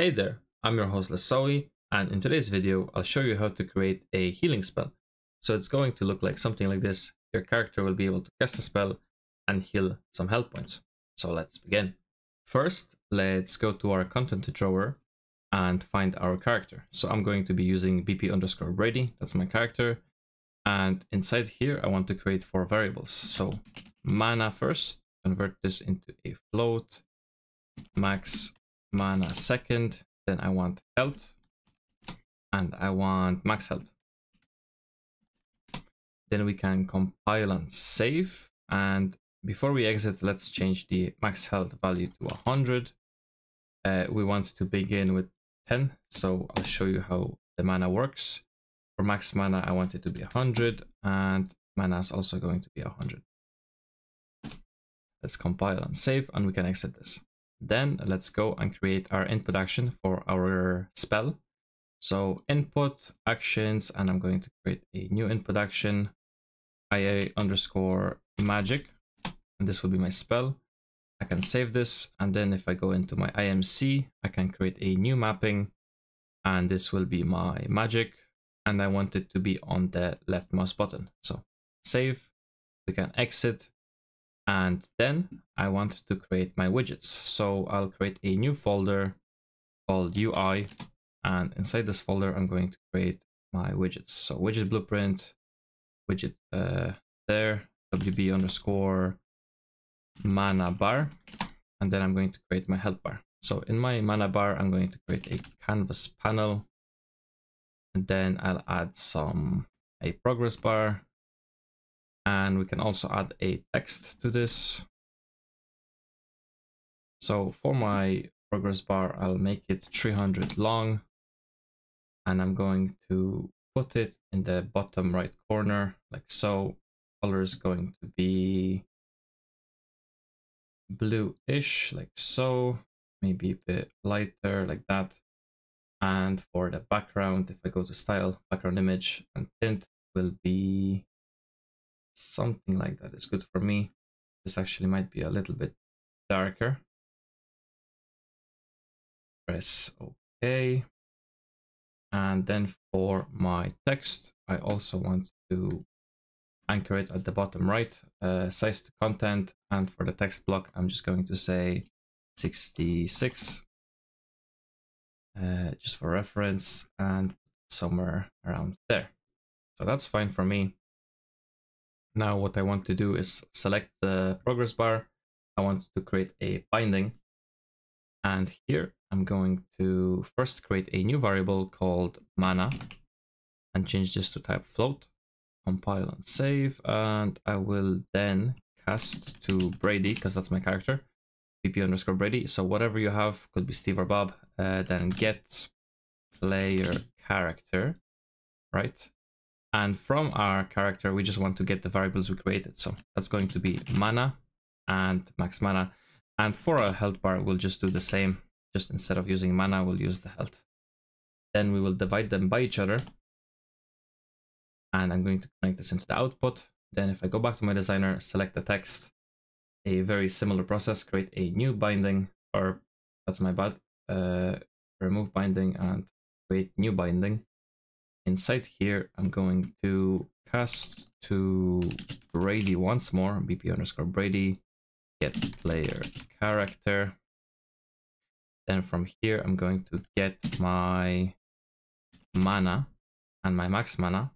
Hey there, I'm your host Lisow, and in today's video I'll show you how to create a healing spell. So it's going to look like something like this. Your character will be able to cast a spell and heal some health points. So let's begin. First, let's go to our content drawer and find our character. So I'm going to be using BP_Brady, that's my character. And inside here I want to create four variables. So mana first, convert this into a float, max mana second, then I want health, and I want max health. Then we can compile and save, and before we exit, let's change the max health value to 100. We want to begin with 10, so I'll show you how the mana works. For max mana I want it to be 100, and mana is also going to be 100. Let's compile and save, and we can exit this. Then let's go and create our input action for our spell. So input actions, and I'm going to create a new input action, IA_Magic, and this will be my spell. I can save this, and then if I go into my IMC, I can create a new mapping, and this will be my magic, and I want it to be on the left mouse button. So save, we can exit. And then I want to create my widgets. So I'll create a new folder called UI. And inside this folder, I'm going to create my widgets. So widget blueprint, widget there, WB_Mana_Bar. And then I'm going to create my health bar. So in my mana bar, I'm going to create a canvas panel. And then I'll add a progress bar. And we can also add a text to this. So for my progress bar, I'll make it 300 long. And I'm going to put it in the bottom right corner, like so. Color is going to be bluish, like so. Maybe a bit lighter, like that. And for the background, if I go to style, background image, and tint will be something like that. It's good for me. This actually might be a little bit darker. Press OK. And then for my text, I also want to anchor it at the bottom right, size to content. And for the text block, I'm just going to say 66, just for reference, and somewhere around there. So that's fine for me. Now what I want to do is select the progress bar. I want to create a binding, and here I'm going to first create a new variable called mana and change this to type float, compile and save, and I will then cast to Brady because that's my character, BP_Brady. So whatever you have, could be Steve or Bob, then get player character, right? And from our character, we just want to get the variables we created. So that's going to be mana and max mana. And for our health bar, we'll just do the same. Just instead of using mana, we'll use the health. Then we will divide them by each other. And I'm going to connect this into the output. Then if I go back to my designer, select the text, a very similar process, create a new binding, or that's my bad, remove binding and create new binding. Inside here, I'm going to cast to Brady once more, BP_Brady, get player character. Then from here, I'm going to get my mana and my max mana.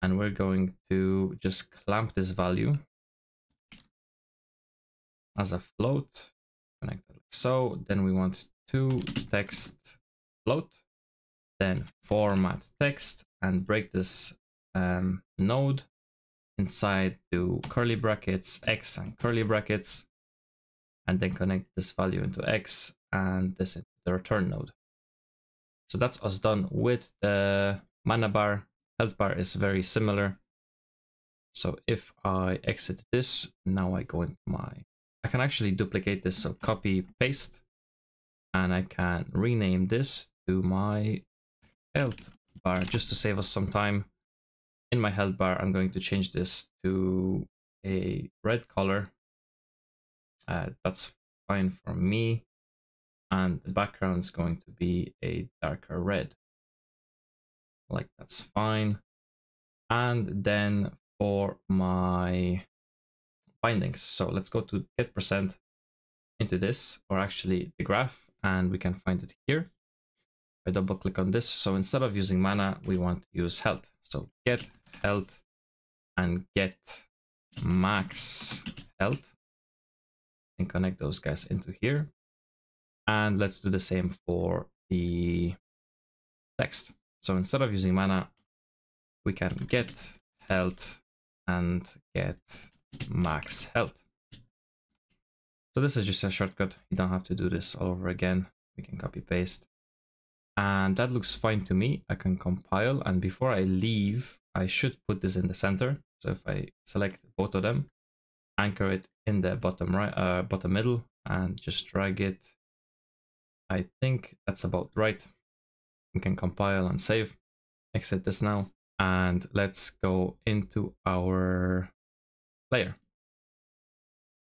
And we're going to just clamp this value as a float, connect it like so. Then we want to text float. Then format text and break this node inside to curly brackets, x and curly brackets, and then connect this value into x and this into the return node. So that's us done with the mana bar. Health bar is very similar. So if I exit this, now I go into my, I can actually duplicate this, so copy, paste, and I can rename this to my health bar just to save us some time. In my health bar, I'm going to change this to a red color. That's fine for me. and the background is going to be a darker red. Like, that's fine. And then for my bindings, so let's go to get percent into this, or actually the graph, and we can find it here. I double click on this. So instead of using mana, we want to use health. So get health and get max health, and connect those guys into here. And let's do the same for the text. So instead of using mana, we can get health and get max health. So this is just a shortcut. You don't have to do this all over again. We can copy paste. And that looks fine to me. I can compile. And before I leave, I should put this in the center. So if I select both of them, anchor it in the bottom right, bottom middle, and just drag it. I think that's about right. We can compile and save. Exit this now. And let's go into our player.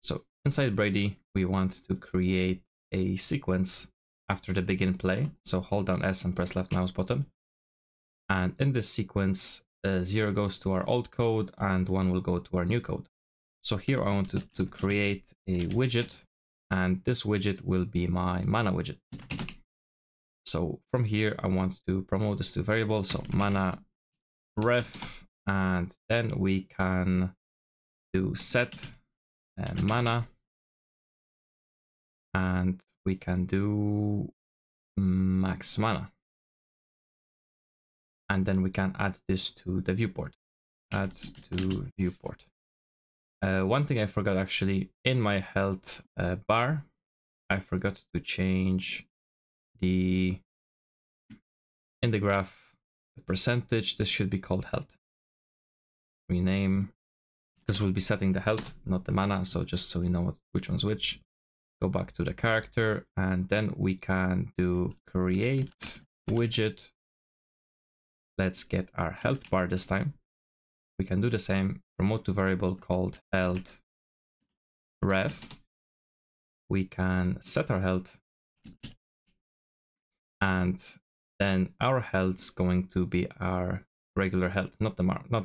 So inside Brady, we want to create a sequence after the begin play. So hold down S and press left mouse button. And in this sequence, 0 goes to our old code and 1 will go to our new code. So here I want to create a widget, and this widget will be my mana widget. So from here, I want to promote this to variable. So mana ref, and then we can do set mana, and we can do max mana. And then we can add this to the viewport. Add to viewport. One thing I forgot actually, in my health bar, I forgot to change the, in the graph, the percentage. This should be called health. Rename, because we'll be setting the health, not the mana. So just so we know what, which one's which. Go back to the character, and then we can do create widget. Let's get our health bar this time. We can do the same, promote to variable called health ref. We can set our health, and then our health's going to be our regular health, not the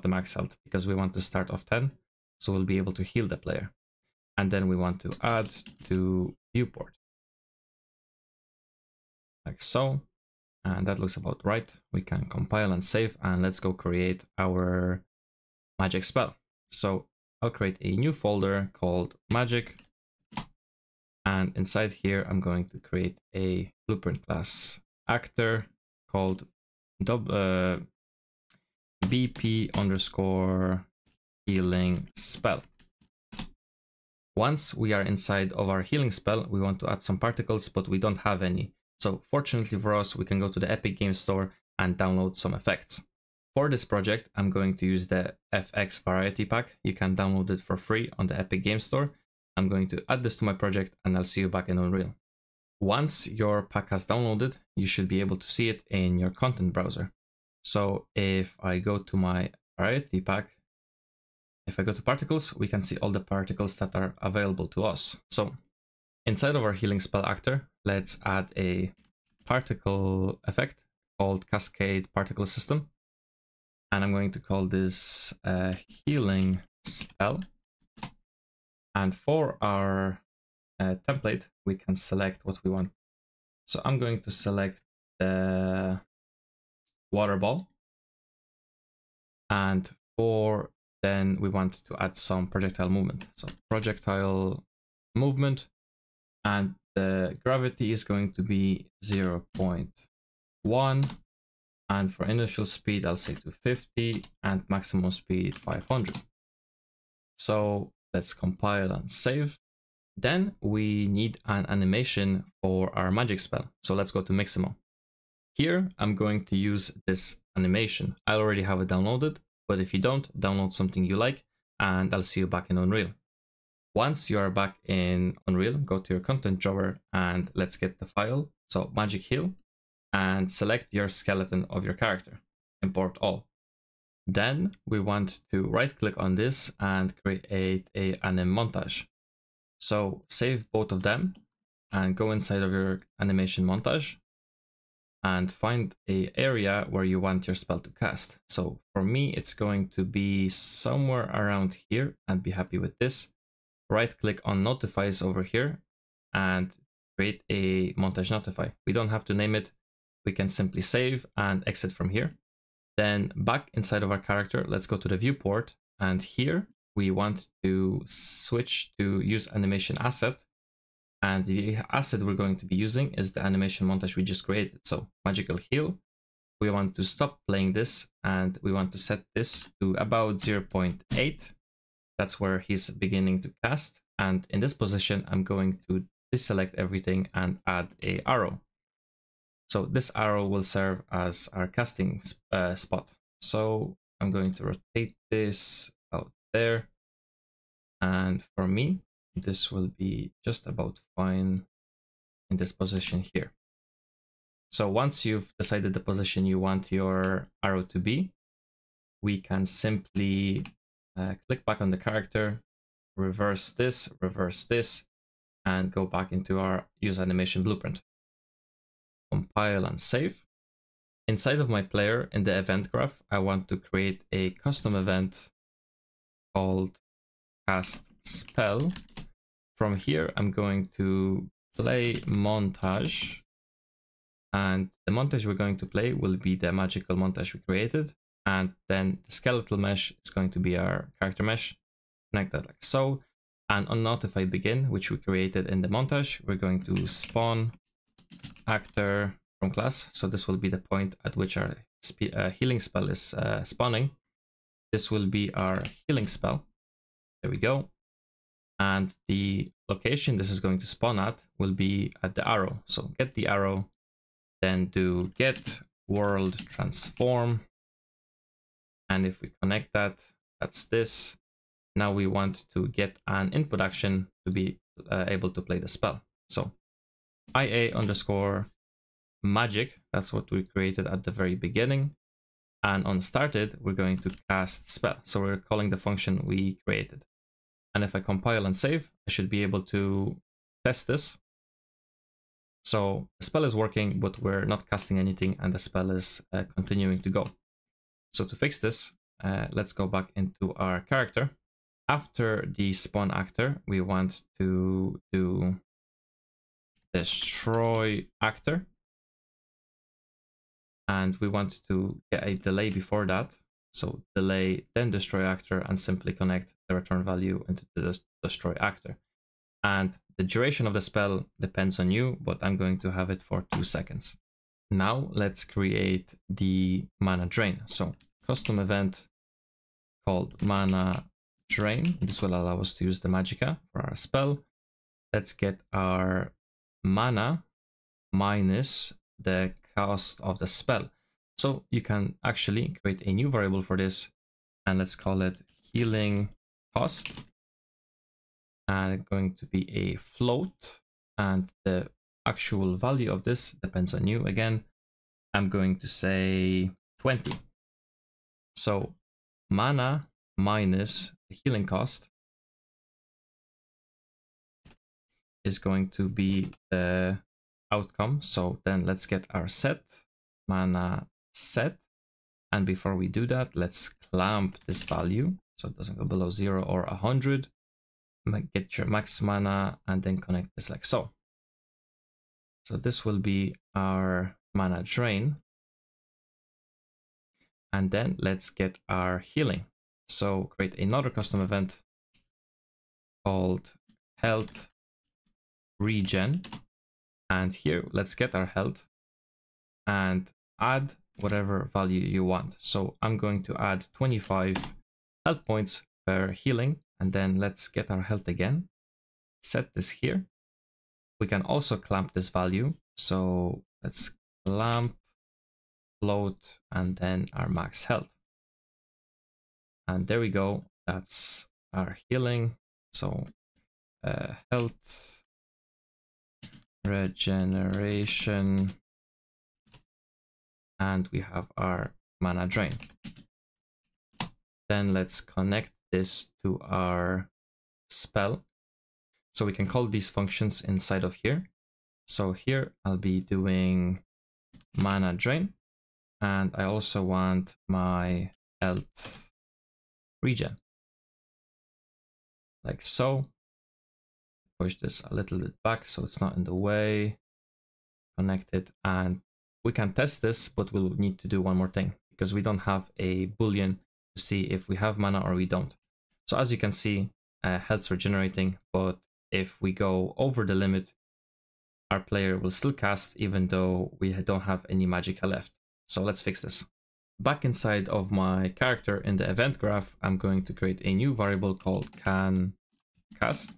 max health, because we want to start off 10, so we'll be able to heal the player. And then we want to add to viewport, like so. And that looks about right. We can compile and save, and let's go create our magic spell. So I'll create a new folder called magic. And inside here, I'm going to create a blueprint class actor called BP_healing spell. Once we are inside of our healing spell, we want to add some particles, but we don't have any. So fortunately for us, we can go to the Epic Games Store and download some effects. For this project, I'm going to use the FX Variety Pack. You can download it for free on the Epic Games Store. I'm going to add this to my project, and I'll see you back in Unreal. Once your pack has downloaded, you should be able to see it in your content browser. So if I go to my Variety Pack, if I go to particles, we can see all the particles that are available to us. So inside of our healing spell actor, let's add a particle effect called Cascade Particle System. And I'm going to call this healing spell. And for our template, we can select what we want. So I'm going to select the water ball. And for then we want to add some projectile movement. So projectile movement. And the gravity is going to be 0.1, and for initial speed I'll say 250, and maximum speed 500. So let's compile and save. Then we need an animation for our magic spell. So let's go to Mixamo. Here I'm going to use this animation. I already have it downloaded, but if you don't, download something you like, and I'll see you back in Unreal. Once you are back in Unreal, go to your content drawer and let's get the file. So Magic Heal, and select your skeleton of your character. Import all. Then we want to right click on this and create a anime montage. So save both of them and go inside of your animation montage and find an area where you want your spell to cast. So for me, it's going to be somewhere around here, and be happy with this. Right click on notifies over here and create a montage notify. We don't have to name it. We can simply save and exit from here. Then back inside of our character, let's go to the viewport, and here we want to switch to use animation asset. And the asset we're going to be using is the animation montage we just created. So Magical Heal. We want to stop playing this, and we want to set this to about 0.8. That's where he's beginning to cast. And in this position, I'm going to deselect everything and add an arrow. So this arrow will serve as our casting spot. So I'm going to rotate this out there. And for me, this will be just about fine in this position here. So once you've decided the position you want your arrow to be, we can simply click back on the character, reverse this, and go back into our use animation blueprint. Compile and save. Inside of my player, in the event graph, I want to create a custom event called cast spell. From here, I'm going to play montage, and the montage we're going to play will be the magical montage we created. And then the skeletal mesh is going to be our character mesh. Connect that like so, and on notify begin, which we created in the montage, we're going to spawn actor from class. So this will be the point at which our healing spell is spawning. This will be our healing spell. There we go. And the location this is going to spawn at will be at the arrow. So get the arrow, then do get world transform. And if we connect that, that's this. Now we want to get an input action to be able to play the spell. So IA_Magic, that's what we created at the very beginning. And on started, we're going to cast spell. So we're calling the function we created. And if I compile and save, I should be able to test this. So the spell is working, but we're not casting anything, and the spell is continuing to go. So to fix this, let's go back into our character. After the spawn actor, we want to do destroy actor. And we want to get a delay before that. So delay, then destroy actor, and simply connect the return value into the destroy actor. And the duration of the spell depends on you, but I'm going to have it for 2 seconds. Now let's create the mana drain. So custom event called mana drain. This will allow us to use the magica for our spell. Let's get our mana minus the cost of the spell. So you can actually create a new variable for this, and let's call it healing cost, and going to be a float, and the actual value of this depends on you again. I'm going to say 20. So mana minus the healing cost is going to be the outcome. So then let's get our set mana set, and before we do that, let's clamp this value so it doesn't go below 0 or 100. Get your max mana and then connect this like so. So this will be our mana drain, and then let's get our healing. So create another custom event called health regen, and here let's get our health and add whatever value you want. So I'm going to add 25 health points per healing, and then let's get our health again. Set this here. We can also clamp this value. So let's clamp, float, and then our max health. And there we go. That's our healing. So health regeneration. And we have our mana drain. Then let's connect this to our spell. So we can call these functions inside of here. So here I'll be doing mana drain, and I also want my health regen, like so. Push this a little bit back so it's not in the way. Connect it, and we can test this, but we'll need to do one more thing because we don't have a boolean to see if we have mana or we don't. So as you can see, health's regenerating, but if we go over the limit, our player will still cast even though we don't have any magicka left. So let's fix this. Back inside of my character in the event graph, I'm going to create a new variable called canCast,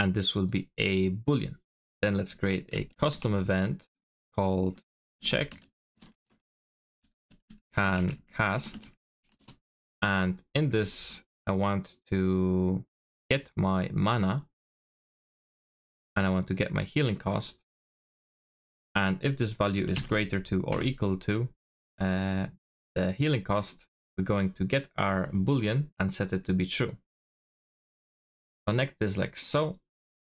and this will be a boolean. Then let's create a custom event called check canCast, and in this I want to get my mana, and I want to get my healing cost, and if this value is greater to or equal to the healing cost, we're going to get our boolean and set it to be true. Connect this like so,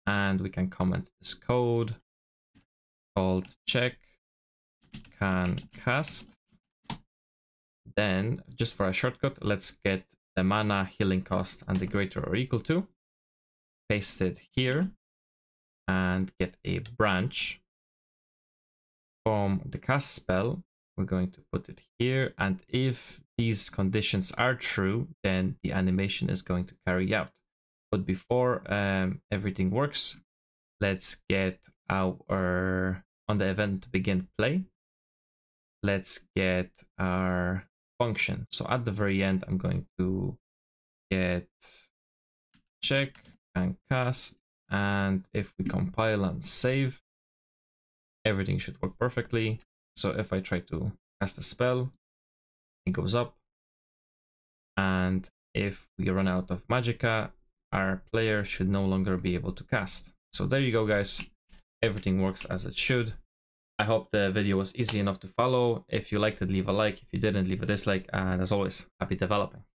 and we can comment this code called check canCast. Then just for a shortcut, let's get the mana healing cost and the greater or equal to, paste it here, and get a branch from the cast spell. We're going to put it here, and if these conditions are true, then the animation is going to carry out. But before everything works, let's get our, on the event to begin play, let's get our function. So at the very end, I'm going to get check and cast, and if we compile and save, everything should work perfectly. So if I try to cast a spell, it goes up, and if we run out of magicka, our player should no longer be able to cast. So there you go, guys. Everything works as it should. I hope the video was easy enough to follow. If you liked it, leave a like. If you didn't, leave a dislike. And as always, happy developing.